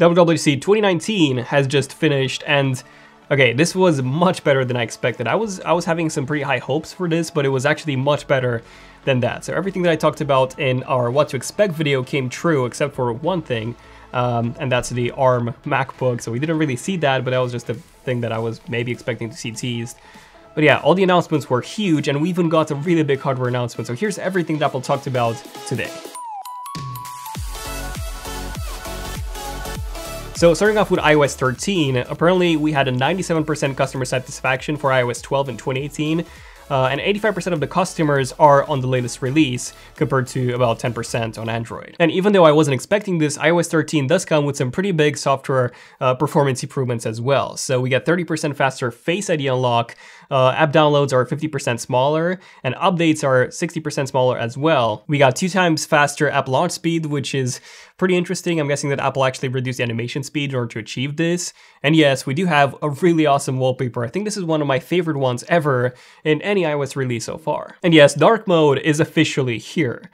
WWDC 2019 has just finished, and okay, this was much better than I expected. I was having some pretty high hopes for this, but it was actually much better than that. So everything that I talked about in our what to expect video came true, except for one thing, and that's the ARM MacBook. So we didn't really see that, but that was just a thing that I was maybe expecting to see teased. But yeah, all the announcements were huge, and we even got a really big hardware announcement. So here's everything that Apple talked about today. So starting off with iOS 13, apparently we had a 97% customer satisfaction for iOS 12 in 2018, and 85% of the customers are on the latest release, compared to about 10% on Android. And even though I wasn't expecting this, iOS 13 does come with some pretty big software performance improvements as well. So we get 30% faster Face ID unlock, app downloads are 50% smaller, and updates are 60% smaller as well. We got 2 times faster app launch speed, which is pretty interesting. I'm guessing that Apple actually reduced the animation speed in order to achieve this. And yes, we do have a really awesome wallpaper. I think this is one of my favorite ones ever in any iOS release so far. And yes, dark mode is officially here.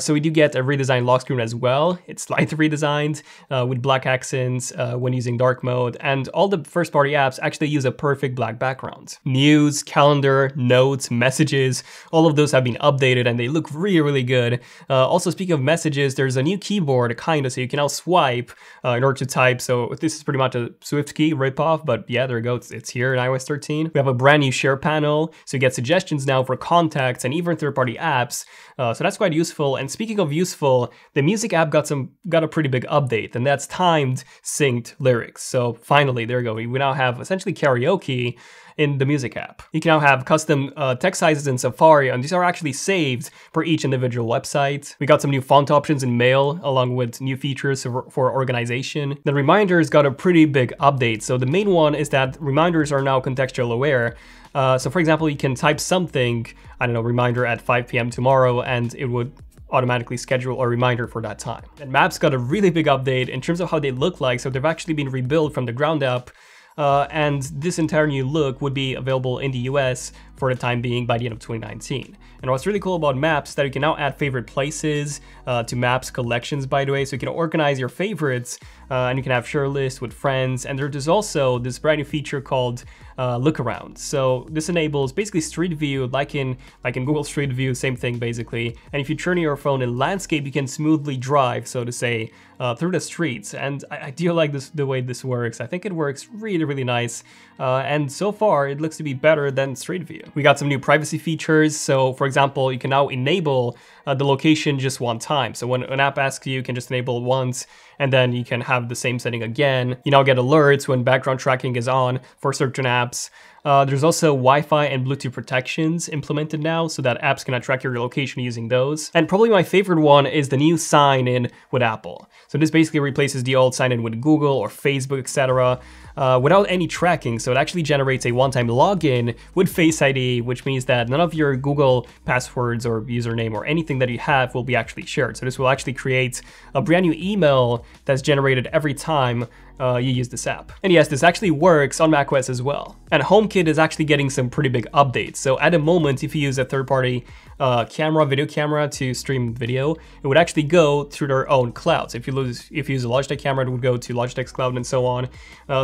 So we do get a redesigned lock screen as well. It's slightly redesigned with black accents when using dark mode, and all the first party apps actually use a perfect black background. News, calendar, notes, messages, all of those have been updated and they look really, really good. Also, speaking of messages, there's a new keyboard, kind of, so you can now swipe in order to type. So this is pretty much a SwiftKey ripoff, but yeah, there you go, it's here in iOS 13. We have a brand new share panel, so you get suggestions now for contacts and even third party apps. So that's quite useful. And speaking of useful, the music app got a pretty big update, and that's timed synced lyrics. So finally, there you go. We now have essentially karaoke in the music app. You can now have custom text sizes in Safari, and these are actually saved for each individual website. We got some new font options in Mail, along with new features for organization. The Reminders got a pretty big update. So the main one is that reminders are now contextual aware. So for example, you can type something, I don't know, reminder at 5 p.m. tomorrow, and it would automatically schedule a reminder for that time. And Maps got a really big update in terms of how they look like, so they've actually been rebuilt from the ground up, and this entire new look would be available in the US for the time being by the end of 2019. And what's really cool about Maps is that you can now add favorite places to Maps collections, by the way, so you can organize your favorites, and you can have share lists with friends. And there's also this brand new feature called Look Around. So this enables basically Street View, like in Google Street View, same thing basically. And if you turn your phone in landscape, you can smoothly drive, so to say, through the streets. And I do like the way this works. I think it works really, really nice. And so far, it looks to be better than Street View. We got some new privacy features. So for example, you can now enable the location just one time. So when an app asks you can just enable once, and then you can have the same setting again. You now get alerts when background tracking is on for certain apps. There's also Wi-Fi and Bluetooth protections implemented now, so that apps cannot track your location using those. And probably my favorite one is the new sign-in with Apple. So this basically replaces the old sign-in with Google or Facebook, etc., without any tracking. So it actually generates a one-time login with Face ID, which means that none of your Google passwords or username or anything that you have will be actually shared. So this will actually create a brand new email that's generated every time you use this app. And yes, this actually works on macOS as well. And HomeKit is actually getting some pretty big updates. So at the moment, if you use a third-party video camera to stream video, it would actually go through their own cloud. So if you use a Logitech camera, it would go to Logitech's cloud and so on.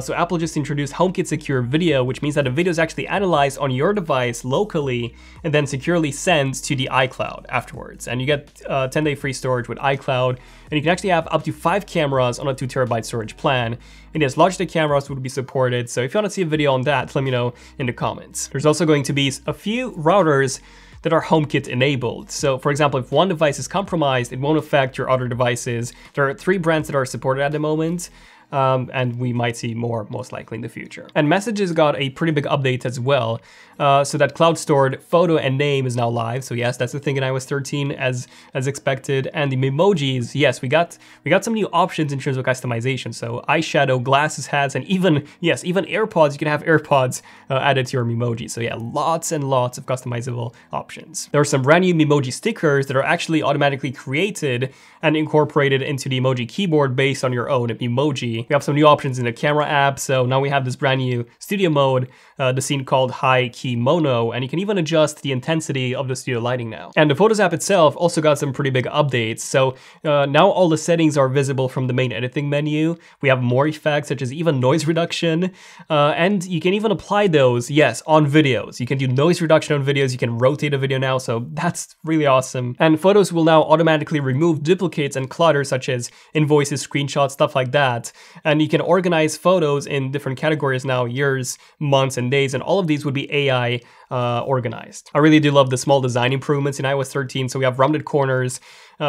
So Apple just introduced HomeKit Secure Video, which means that the video is actually analyzed on your device locally and then securely sent to the iCloud afterwards. And you get 10-day free storage with iCloud, and you can actually have up to 5 cameras on a 2 terabyte storage plan. And yes, Logitech cameras would be supported. So if you want to see a video on that, let me know in the comments. There's also going to be a few routers that are HomeKit enabled. So for example, if one device is compromised, it won't affect your other devices. There are 3 brands that are supported at the moment. And we might see more, most likely, in the future. And Messages got a pretty big update as well, so that cloud-stored photo and name is now live. So yes, that's the thing in iOS 13, as expected. And the Memojis, yes, we got some new options in terms of customization. So eyeshadow, glasses, hats, and even AirPods. You can have AirPods added to your Memoji. So yeah, lots and lots of customizable options. There are some brand new Memoji stickers that are actually automatically created and incorporated into the emoji keyboard based on your own Memoji. We have some new options in the camera app. So now we have this brand new studio mode, the scene called High Key Mono, and you can even adjust the intensity of the studio lighting now. And the Photos app itself also got some pretty big updates. So now all the settings are visible from the main editing menu. We have more effects, such as even noise reduction, and you can even apply those, yes, on videos. You can do noise reduction on videos, you can rotate a video now, so that's really awesome. And Photos will now automatically remove duplicates and clutter, such as invoices, screenshots, stuff like that. And you can organize photos in different categories now, years, months, and days, and all of these would be AI organized. I really do love the small design improvements in iOS 13, so we have rounded corners,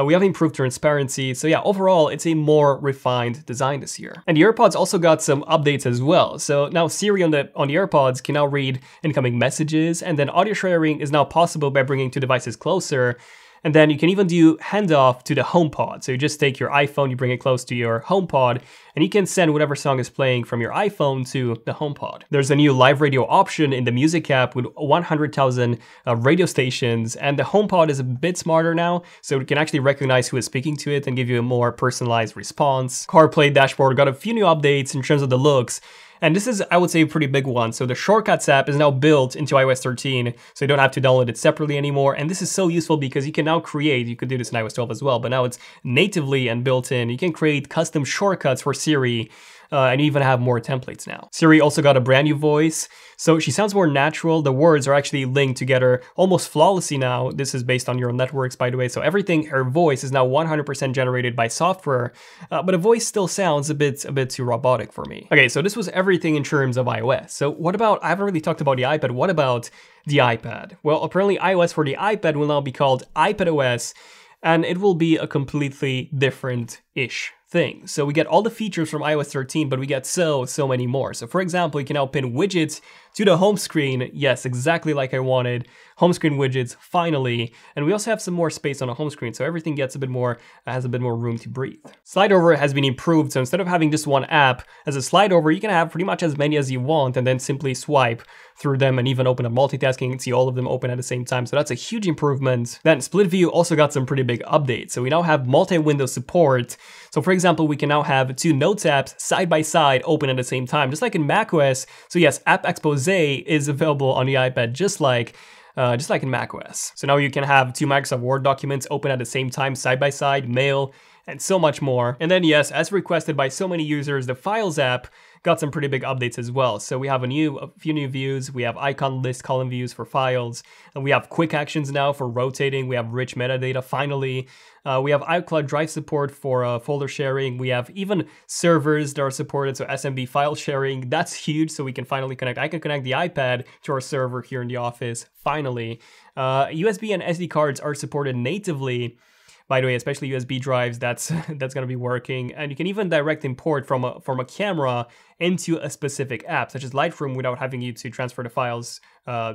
we have improved transparency. So yeah, overall, it's a more refined design this year. And the AirPods also got some updates as well. So now Siri on the AirPods can now read incoming messages, and then audio sharing is now possible by bringing two devices closer. And then you can even do handoff to the HomePod. So you just take your iPhone, you bring it close to your HomePod, and you can send whatever song is playing from your iPhone to the HomePod. There's a new live radio option in the music app with 100,000 radio stations, and the HomePod is a bit smarter now, so it can actually recognize who is speaking to it and give you a more personalized response. CarPlay dashboard got a few new updates in terms of the looks. And this is, I would say, a pretty big one. So the Shortcuts app is now built into iOS 13, so you don't have to download it separately anymore. And this is so useful because you can now create, you could do this in iOS 12 as well, but now it's natively and built in. You can create custom shortcuts for Siri, and you even have more templates now. Siri also got a brand new voice, so she sounds more natural. The words are actually linked together almost flawlessly now. This is based on neural networks, by the way, so everything, her voice is now 100% generated by software, but a voice still sounds a bit too robotic for me. Okay, so this was everything in terms of iOS. So what about, I haven't really talked about the iPad, what about the iPad? Well, apparently iOS for the iPad will now be called iPadOS, and it will be a completely different-ish thing. So we get all the features from iOS 13, but we get so many more. So for example, you can now pin widgets to the home screen. Yes, exactly like I wanted. Home screen widgets, finally. And we also have some more space on the home screen, so everything gets a bit more, has a bit more room to breathe. Slide over has been improved, so instead of having just one app, as a slide over, you can have pretty much as many as you want and then simply swipe through them and even open up multitasking and see all of them open at the same time. So that's a huge improvement. Then split view also got some pretty big updates. So we now have multi-window support. So for example, we can now have two notes apps side by side open at the same time, just like in macOS. So yes, App Expose is available on the iPad, just like in macOS. So now you can have two Microsoft Word documents open at the same time, side by side, mail, and so much more. And then yes, as requested by so many users, the Files app got some pretty big updates as well. So we have a few new views, we have icon list column views for files, and we have quick actions now for rotating, we have rich metadata finally, we have iCloud Drive support for folder sharing, we have even servers that are supported, so SMB file sharing, that's huge, so we can finally connect, I can connect the iPad to our server here in the office, finally. USB and SD cards are supported natively, by the way, especially USB drives, that's gonna be working. And you can even direct import from a camera into a specific app, such as Lightroom, without having you to transfer the files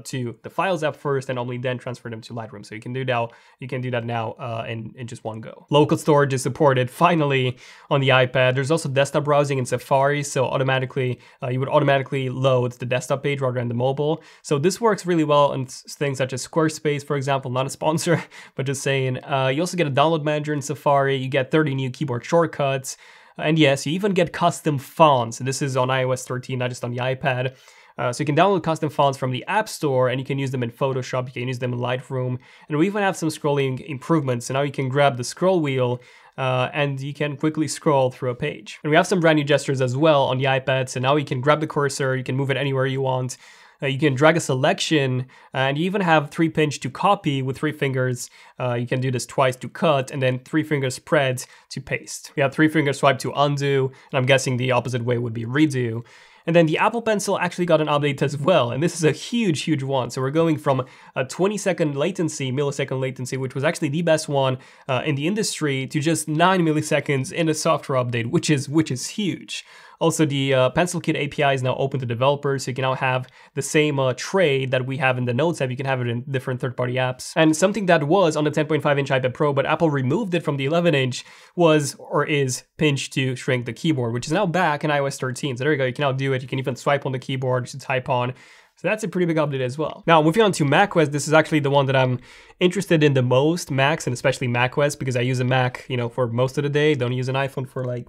to the Files app first and only then transfer them to Lightroom. So you can do that. You can do that now in just one go. Local storage is supported finally on the iPad. There's also desktop browsing in Safari, so automatically you would automatically load the desktop page rather than the mobile. So this works really well on things such as Squarespace, for example. Not a sponsor, but just saying. You also get a download manager in Safari. You get 30 new keyboard shortcuts. And yes, you even get custom fonts. This is on iOS 13, not just on the iPad. So you can download custom fonts from the App Store, and you can use them in Photoshop, you can use them in Lightroom. And we even have some scrolling improvements. So now you can grab the scroll wheel and you can quickly scroll through a page. And we have some brand new gestures as well on the iPad. So now you can grab the cursor, you can move it anywhere you want. You can drag a selection, and you even have 3-pinch to copy with 3 fingers. You can do this twice to cut, and then 3-finger spread to paste. We have 3-finger swipe to undo, and I'm guessing the opposite way would be redo. And then the Apple Pencil actually got an update as well, and this is a huge one. So we're going from a 20-second latency, millisecond latency, which was actually the best one in the industry, to just 9 milliseconds in a software update, which is huge. Also, the PencilKit API is now open to developers, so you can now have the same tray that we have in the Notes app. You can have it in different third-party apps. And something that was on the 10.5-inch iPad Pro, but Apple removed it from the 11-inch, was or is pinch to shrink the keyboard, which is now back in iOS 13. So there you go. You can now do it. You can even swipe on the keyboard to type on. So that's a pretty big update as well. Now, moving on to macOS, this is actually the one that I'm interested in the most, Macs, and especially macOS, because I use a Mac, you know, for most of the day. Don't use an iPhone for like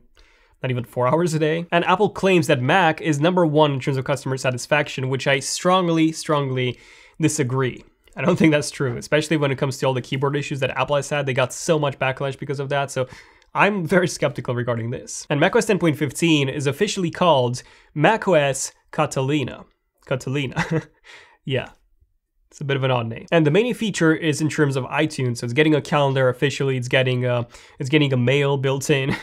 not even 4 hours a day. And Apple claims that Mac is number one in terms of customer satisfaction, which I strongly, strongly disagree. I don't think that's true, especially when it comes to all the keyboard issues that Apple has had. They got so much backlash because of that. So I'm very skeptical regarding this. And macOS 10.15 is officially called macOS Catalina. Catalina. Yeah. It's a bit of an odd name. And the main feature is in terms of iTunes. So it's getting a calendar officially. It's getting a mail built in.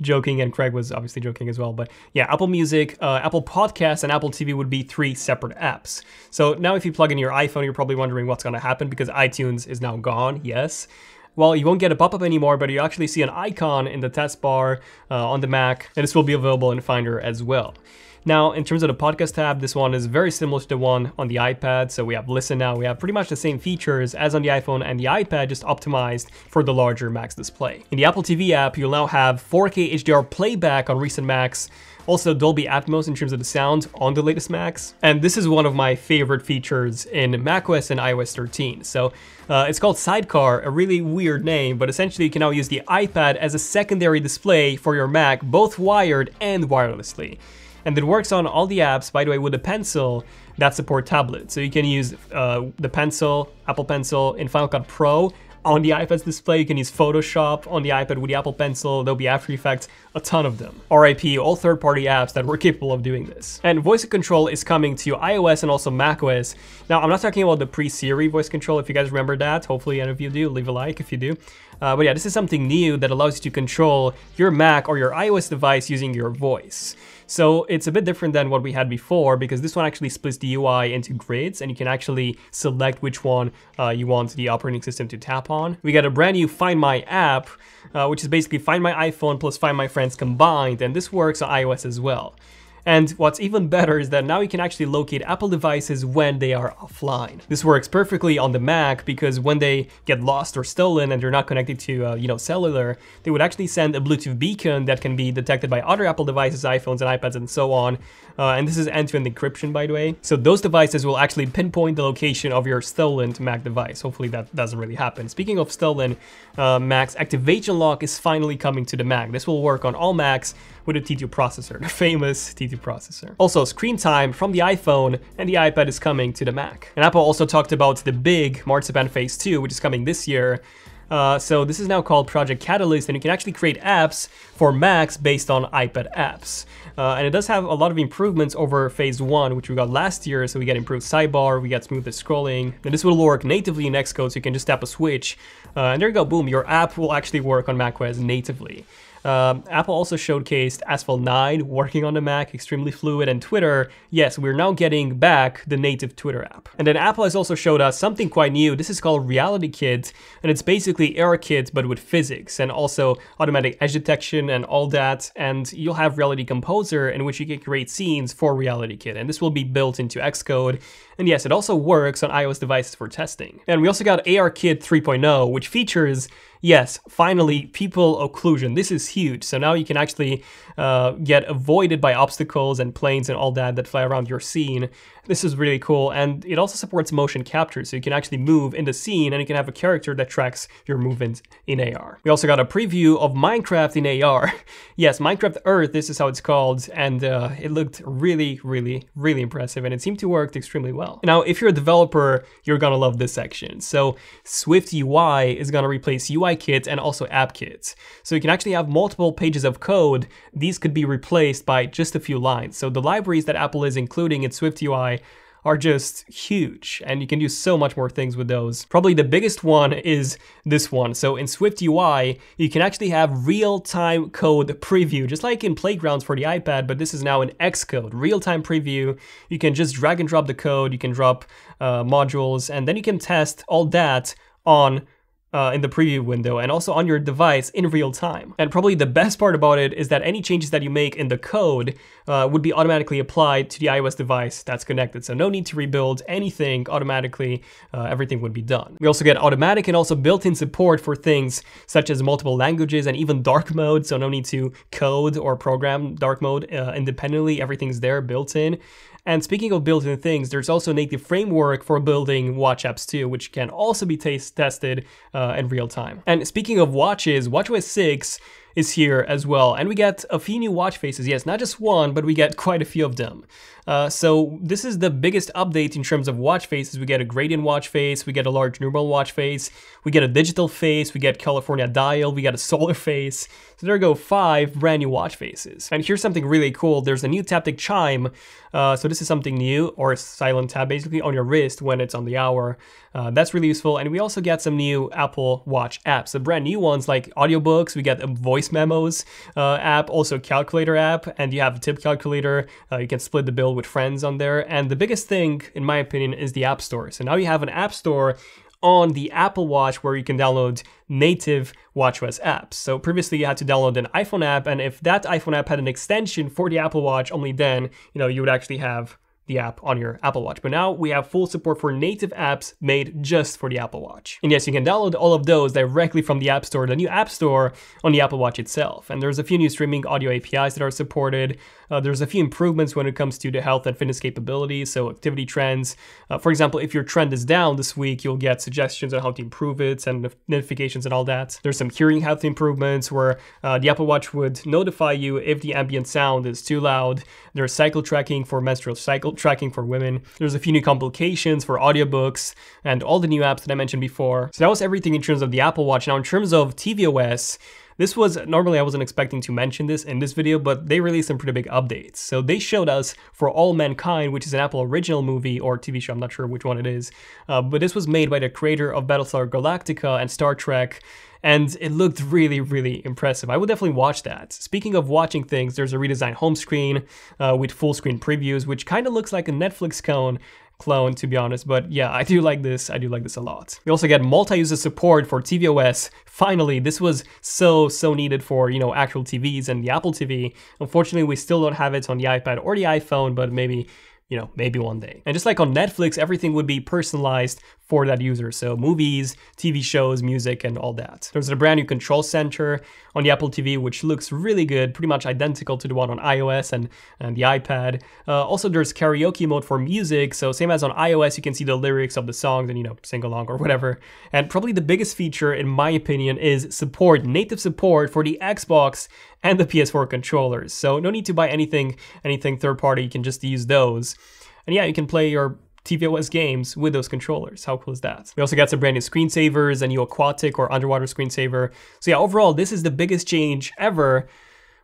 Joking, and Craig was obviously joking as well. But yeah, Apple Music, Apple Podcasts, and Apple TV would be three separate apps. So now if you plug in your iPhone, you're probably wondering what's going to happen because iTunes is now gone, yes. Well, you won't get a pop-up anymore, but you actually see an icon in the taskbar on the Mac, and this will be available in Finder as well. Now, in terms of the podcast tab, this one is very similar to the one on the iPad. So we have Listen now, we have pretty much the same features as on the iPhone and the iPad, just optimized for the larger Mac's display. In the Apple TV app, you'll now have 4K HDR playback on recent Macs, also Dolby Atmos in terms of the sound on the latest Macs. And this is one of my favorite features in macOS and iOS 13. So it's called Sidecar, a really weird name, but essentially you can now use the iPad as a secondary display for your Mac, both wired and wirelessly. And it works on all the apps, by the way, with a pencil that support tablets. So you can use the pencil, Apple Pencil in Final Cut Pro on the iPad's display. You can use Photoshop on the iPad with the Apple Pencil. There'll be After Effects, a ton of them. RIP, all third-party apps that were capable of doing this. And voice control is coming to iOS and also macOS. Now, I'm not talking about the pre-Siri voice control, if you guys remember that. Hopefully, and if you do, leave a like if you do. But yeah, this is something new that allows you to control your Mac or your iOS device using your voice. So it's a bit different than what we had before, because this one actually splits the UI into grids and you can actually select which one you want the operating system to tap on. We got a brand new Find My app, which is basically Find My iPhone plus Find My Friends combined, and this works on iOS as well. And what's even better is that now you can actually locate Apple devices when they are offline. This works perfectly on the Mac because when they get lost or stolen and they're not connected to, cellular, they would actually send a Bluetooth beacon that can be detected by other Apple devices, iPhones and iPads and so on. And this is end-to-end encryption, by the way. So those devices will actually pinpoint the location of your stolen Mac device. Hopefully that doesn't really happen. Speaking of stolen, Mac's activation lock is finally coming to the Mac. This will work on all Macs with a T2 processor, the famous T2 processor. Also, screen time from the iPhone and the iPad is coming to the Mac. And Apple also talked about the big Marzipan Phase 2, which is coming this year. So this is now called Project Catalyst, and you can actually create apps for Macs based on iPad apps. And it does have a lot of improvements over Phase 1, which we got last year. So we got improved sidebar, we got smoother scrolling, and this will work natively in Xcode, so you can just tap a switch. And there you go, boom, your app will actually work on macOS natively. Apple also showcased Asphalt 9 working on the Mac, extremely fluid, and Twitter. Yes, we're now getting back the native Twitter app. And then Apple has also showed us something quite new. This is called RealityKit, and it's basically ARKit but with physics and also automatic edge detection and all that. And you'll have Reality Composer in which you can create scenes for RealityKit, and this will be built into Xcode. And yes, it also works on iOS devices for testing. And we also got ARKit 3.0, which features, yes, finally, people occlusion. This is huge. So now you can actually get avoided by obstacles and planes and all that fly around your scene. This is really cool. And it also supports motion capture. So you can actually move in the scene and you can have a character that tracks your movements in AR. We also got a preview of Minecraft in AR. Yes, Minecraft Earth, this is how it's called. And it looked really, really, really impressive. And it seemed to work extremely well. Now, if you're a developer, you're going to love this section. So SwiftUI is going to replace UI Kit and also AppKit. So you can actually have multiple pages of code. These could be replaced by just a few lines. So the libraries that Apple is including in SwiftUI are just huge, and you can do so much more things with those. Probably the biggest one is this one. So in SwiftUI, you can actually have real-time code preview, just like in Playgrounds for the iPad, but this is now in Xcode, real-time preview. You can just drag and drop the code, you can drop modules, and then you can test all that on in the preview window and also on your device in real time. And probably the best part about it is that any changes that you make in the code would be automatically applied to the iOS device that's connected. So no need to rebuild anything automatically, everything would be done. We also get automatic and also built-in support for things such as multiple languages and even dark mode. So no need to code or program dark mode independently, everything's there built in. And speaking of built-in things, there's also a native framework for building watch apps too, which can also be tested in real time. And speaking of watches, watchOS 6 is here as well. And we got a few new watch faces. Yes, not just one, but we got quite a few of them. So this is the biggest update in terms of watch faces. We got a gradient watch face, we got a large neural watch face, we got a digital face, we got California dial, we got a solar face. So there go 5 brand new watch faces. And here's something really cool. There's a new taptic chime. So this is something new, or a silent tap basically on your wrist when it's on the hour. That's really useful. And we also got some new Apple Watch apps, the brand new ones like audiobooks. We got a voice memos app, also a calculator app, and you have a tip calculator. You can split the bill with friends on there. And the biggest thing, in my opinion, is the App Store. So now you have an App Store on the Apple Watch where you can download native watchOS apps. So previously you had to download an iPhone app, and if that iPhone app had an extension for the Apple Watch, only then, you know, you would actually have the app on your Apple Watch. But now we have full support for native apps made just for the Apple Watch. And yes, you can download all of those directly from the App Store, the new App Store on the Apple Watch itself. And there's a few new streaming audio APIs that are supported. There's a few improvements when it comes to the health and fitness capabilities, so activity trends. For example, if your trend is down this week, you'll get suggestions on how to improve it and notifications and all that. There's some hearing health improvements where the Apple Watch would notify you if the ambient sound is too loud. There's cycle tracking for menstrual cycle tracking for women. There's a few new complications for audiobooks and all the new apps that I mentioned before. So that was everything in terms of the Apple Watch. Now in terms of tvOS, this was, normally I wasn't expecting to mention this in this video, but they released some pretty big updates. So they showed us For All Mankind, which is an Apple original movie or TV show, I'm not sure which one it is, but this was made by the creator of Battlestar Galactica and Star Trek, and it looked really, really impressive. I would definitely watch that. Speaking of watching things, there's a redesigned home screen with full screen previews, which kind of looks like a Netflix clone, to be honest, but yeah, I do like this a lot. We also get multi-user support for tvOS. Finally, this was so needed for, you know, actual TVs and the Apple TV. Unfortunately, we still don't have it on the iPad or the iPhone, but maybe, you know, maybe one day. And just like on Netflix, everything would be personalized for that user. So movies, TV shows, music, and all that. There's a brand new control center on the Apple TV, which looks really good, pretty much identical to the one on iOS and the iPad. Also, there's karaoke mode for music. So same as on iOS, you can see the lyrics of the songs and, you know, sing along or whatever. And probably the biggest feature, in my opinion, is support, native support for the Xbox and the PS4 controllers. So no need to buy anything third party, you can just use those. And yeah, you can play your tvOS games with those controllers. How cool is that? We also got some brand new screensavers, a new aquatic or underwater screensaver. So yeah, overall, this is the biggest change ever.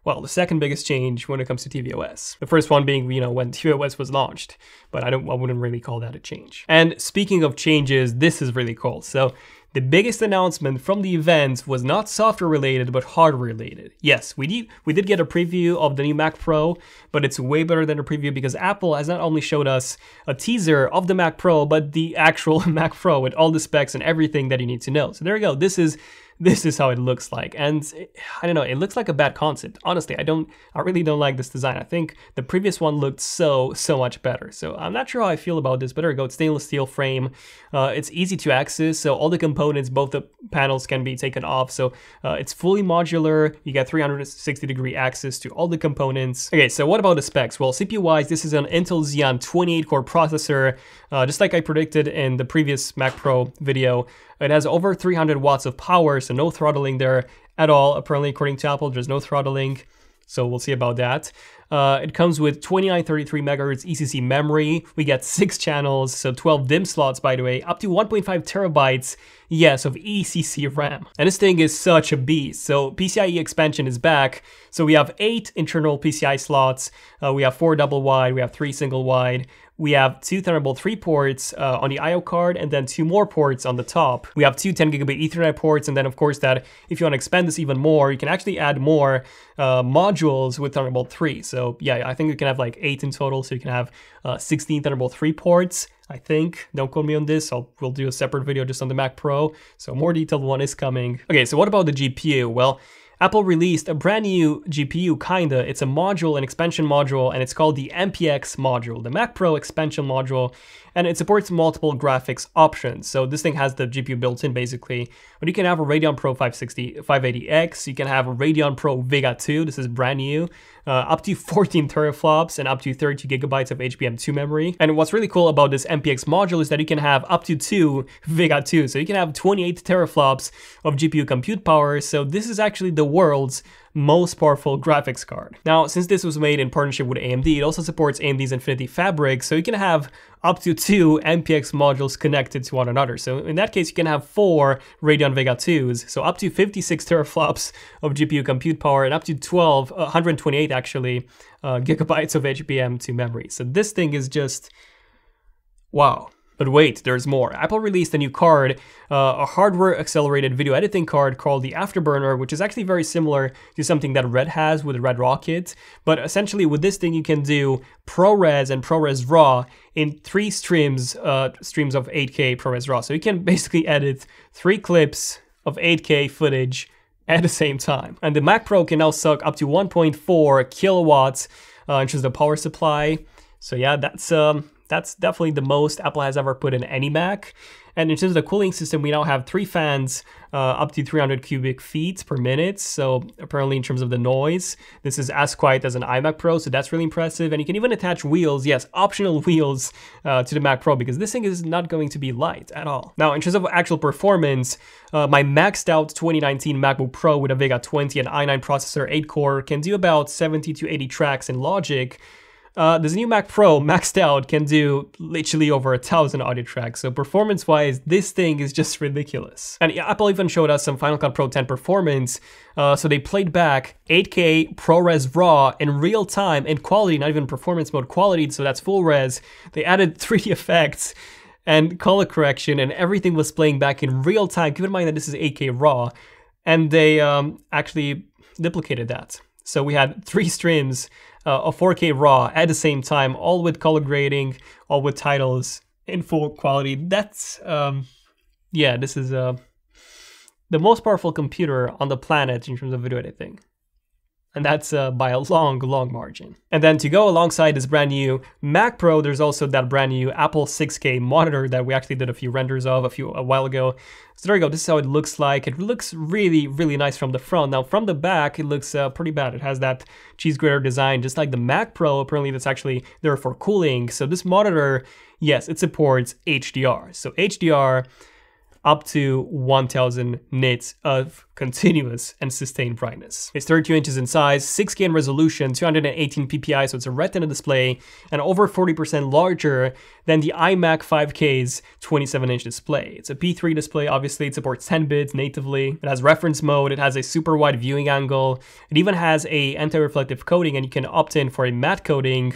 Well, the second biggest change when it comes to tvOS. The first one being, you know, when tvOS was launched, but I wouldn't really call that a change. And speaking of changes, this is really cool. So the biggest announcement from the event was not software related, but hardware related. Yes, we did get a preview of the new Mac Pro, but it's way better than a preview because Apple has not only showed us a teaser of the Mac Pro, but the actual Mac Pro with all the specs and everything that you need to know. So there you go. This is how it looks like. And I don't know, it looks like a bad concept. Honestly, I really don't like this design. I think the previous one looked so much better. So I'm not sure how I feel about this, but there we go. It's stainless steel frame. It's easy to access. So all the components, both the panels can be taken off. So it's fully modular. You got 360-degree access to all the components. Okay, so what about the specs? Well, CPU-wise, this is an Intel Xeon 28-core processor. Just like I predicted in the previous Mac Pro video, it has over 300 watts of power, so no throttling there at all. Apparently, according to Apple, there's no throttling, so we'll see about that. It comes with 2933 megahertz ECC memory. We got 6 channels, so 12 DIMM slots, by the way, up to 1.5 terabytes, yes, of ECC RAM. And this thing is such a beast. So PCIe expansion is back. So we have 8 internal PCI slots. We have 4 double wide, we have 3 single wide. We have 2 Thunderbolt 3 ports on the I/O card, and then 2 more ports on the top. We have 2 10 gigabit Ethernet ports, and then of course that if you want to expand this even more, you can actually add more modules with Thunderbolt 3. So yeah, I think you can have like 8 in total, so you can have 16 Thunderbolt 3 ports. I think, don't quote me on this, we'll do a separate video just on the Mac Pro, so more detailed one is coming. Okay, so what about the GPU? Well, Apple released a brand new GPU, kinda. It's a module, an expansion module, and it's called the MPX module, the Mac Pro expansion module, and it supports multiple graphics options. So this thing has the GPU built in, basically. But you can have a Radeon Pro 580X, you can have a Radeon Pro Vega 2, this is brand new, up to 14 teraflops and up to 32 gigabytes of HBM2 memory. And what's really cool about this MPX module is that you can have up to 2 Vega 2, so you can have 28 teraflops of GPU compute power. So this is actually the world's most powerful graphics card. Now, since this was made in partnership with AMD, it also supports AMD's Infinity Fabric, so you can have up to 2 MPX modules connected to one another. So in that case, you can have 4 Radeon Vega 2s, so up to 56 teraflops of GPU compute power and up to 128 actually, gigabytes of HBM2 memory. So this thing is just, wow. But wait, there's more. Apple released a new card, a hardware-accelerated video editing card called the Afterburner, which is actually very similar to something that Red has with the Red Raw Kit. But essentially with this thing, you can do ProRes and ProRes RAW in 3 streams of 8K ProRes RAW. So you can basically edit 3 clips of 8K footage at the same time. And the Mac Pro can now suck up to 1.4 kilowatts, which is the power supply. So yeah, that's definitely the most Apple has ever put in any Mac. And in terms of the cooling system, we now have 3 fans up to 300 cubic feet per minute. So apparently in terms of the noise, this is as quiet as an iMac Pro, so that's really impressive. And you can even attach wheels, yes, optional wheels to the Mac Pro, because this thing is not going to be light at all. Now, in terms of actual performance, my maxed out 2019 MacBook Pro with a Vega 20 and i9 processor, 8-core, can do about 70 to 80 tracks in Logic. This new Mac Pro, maxed out, can do literally over 1,000 audio tracks. So performance-wise, this thing is just ridiculous. And Apple even showed us some Final Cut Pro 10 performance. So they played back 8K ProRes RAW in real time in quality, not even performance mode quality, so that's full res. They added 3D effects and color correction, and everything was playing back in real time. Keep in mind that this is 8K RAW, and they actually duplicated that. So we had 3 streams of 4K RAW at the same time, all with color grading, all with titles in full quality. That's, yeah, this is the most powerful computer on the planet in terms of video editing. And that's by a long, long margin. And then to go alongside this brand new Mac Pro, there's also that brand new Apple 6K monitor that we actually did a few renders of a while ago. So there you go, this is how it looks like. It looks really, really nice from the front. Now from the back, it looks pretty bad. It has that cheese grater design, just like the Mac Pro. Apparently that's actually there for cooling. So this monitor, yes, it supports HDR. So HDR, up to 1000 nits of continuous and sustained brightness. It's 32 inches in size, 6K in resolution, 218 ppi, so it's a retina display, and over 40% larger than the iMac 5K's 27-inch display. It's a P3 display, obviously. It supports 10 bits natively. It has reference mode, it has a super wide viewing angle, it even has a anti-reflective coating, and you can opt in for a matte coating.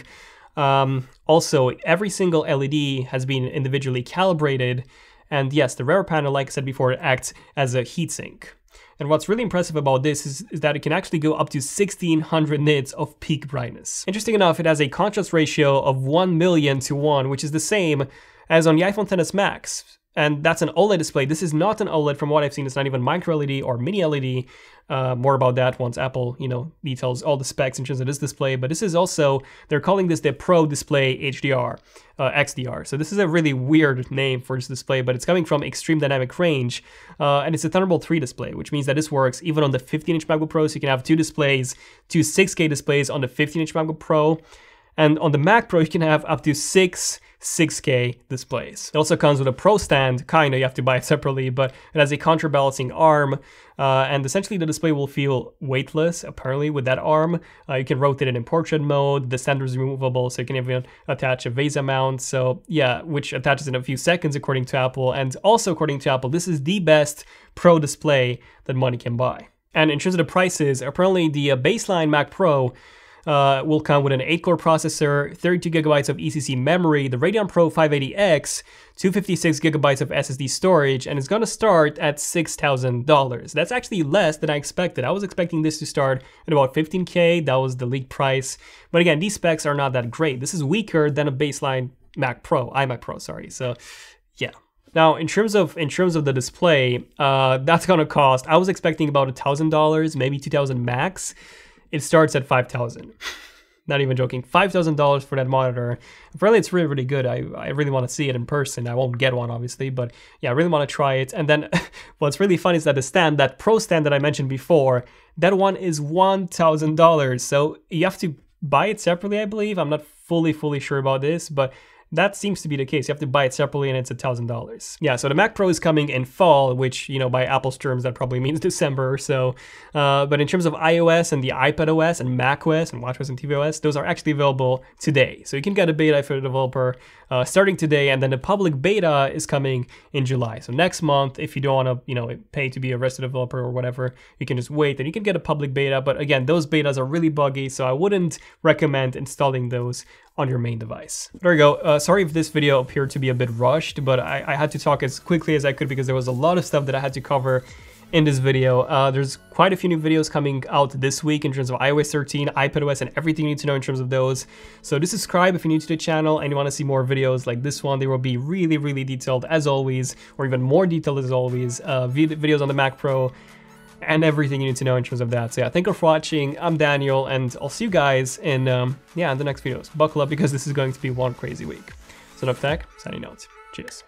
Also, every single LED has been individually calibrated. And yes, the rear panel, like I said before, acts as a heatsink. And what's really impressive about this is that it can actually go up to 1600 nits of peak brightness. Interesting enough, it has a contrast ratio of 1,000,000 to 1, which is the same as on the iPhone XS Max. And that's an OLED display. This is not an OLED. From what I've seen, it's not even micro LED or mini LED. More about that once Apple, you know, details all the specs in terms of this display. But this is also, they're calling this the Pro Display HDR, XDR. So this is a really weird name for this display, but it's coming from Extreme Dynamic Range. And it's a Thunderbolt 3 display, which means that this works even on the 15-inch MacBook Pro. So you can have 2 displays, 2 6K displays on the 15-inch MacBook Pro. And on the Mac Pro, you can have up to 6 6K displays. It also comes with a Pro stand, kinda, you have to buy it separately, but it has a counterbalancing arm, and essentially the display will feel weightless, apparently, with that arm. You can rotate it in portrait mode, the stand is removable, so you can even attach a VESA mount, so yeah, which attaches in a few seconds, according to Apple, and also according to Apple, this is the best Pro display that money can buy. And in terms of the prices, apparently the baseline Mac Pro will come with an 8-core processor, 32 GB of ECC memory, the Radeon Pro 580X, 256 GB of SSD storage, and it's gonna start at $6,000. That's actually less than I expected. I was expecting this to start at about $15K. That was the leaked price. But again, these specs are not that great. This is weaker than a baseline Mac Pro, iMac Pro, sorry. So, yeah. Now, in terms of the display, that's gonna cost. I was expecting about $1,000, maybe $2,000 max. It starts at $5,000. Not even joking, $5,000 for that monitor. Apparently it's really, really good. I really want to see it in person. I won't get one, obviously, but yeah, I really want to try it. And then what's really fun is that the stand, that Pro stand that I mentioned before, that one is $1,000. So you have to buy it separately, I believe. I'm not fully sure about this, but That seems to be the case. You have to buy it separately and it's $1,000. Yeah, so the Mac Pro is coming in fall, which, you know, by Apple's terms, that probably means December or so. But in terms of iOS and the iPadOS and macOS and watchOS and tvOS, those are actually available today. So you can get a beta for the developer starting today, and then the public beta is coming in July. So next month, if you don't want to, you know, pay to be a registered developer or whatever, you can just wait and you can get a public beta. But again, those betas are really buggy, so I wouldn't recommend installing those on your main device. There we go. Sorry if this video appeared to be a bit rushed, but I had to talk as quickly as I could because there was a lot of stuff that I had to cover in this video. There's quite a few new videos coming out this week in terms of iOS 13, iPadOS, and everything you need to know in terms of those. So do subscribe if you're new to the channel and you want to see more videos like this one. They will be really, really detailed as always, or even more detailed as always, videos on the Mac Pro and everything you need to know in terms of that. So yeah, thank you for watching. I'm Daniel, and I'll see you guys in, in the next videos. Buckle up because this is going to be one crazy week. So enough tech, signing out. Cheers.